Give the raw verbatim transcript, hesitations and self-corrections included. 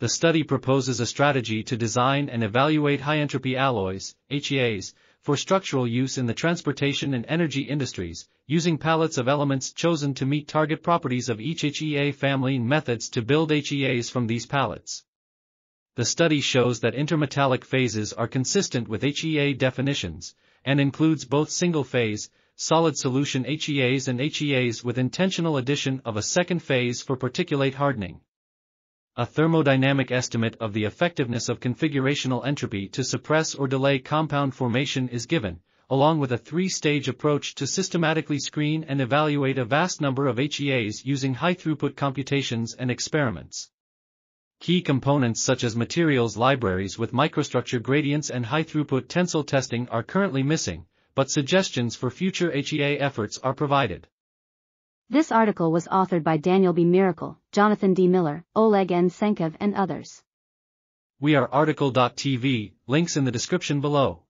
the study proposes a strategy to design and evaluate high-entropy alloys, H E As, for structural use in the transportation and energy industries, using palettes of elements chosen to meet target properties of each H E A family and methods to build H E As from these palettes. The study shows that intermetallic phases are consistent with H E A definitions, and includes both single-phase, solid solution H E As and H E As with intentional addition of a second phase for particulate hardening. A thermodynamic estimate of the effectiveness of configurational entropy to suppress or delay compound formation is given, along with a three-stage approach to systematically screen and evaluate a vast number of H E As using high-throughput computations and experiments. Key components such as materials libraries with microstructure gradients and high-throughput tensile testing are currently missing, but suggestions for future H E A efforts are provided. This article was authored by Daniel B. Miracle, Jonathan D. Miller, Oleg N. Senkov and others. We are R T C L dot T V, links in the description below.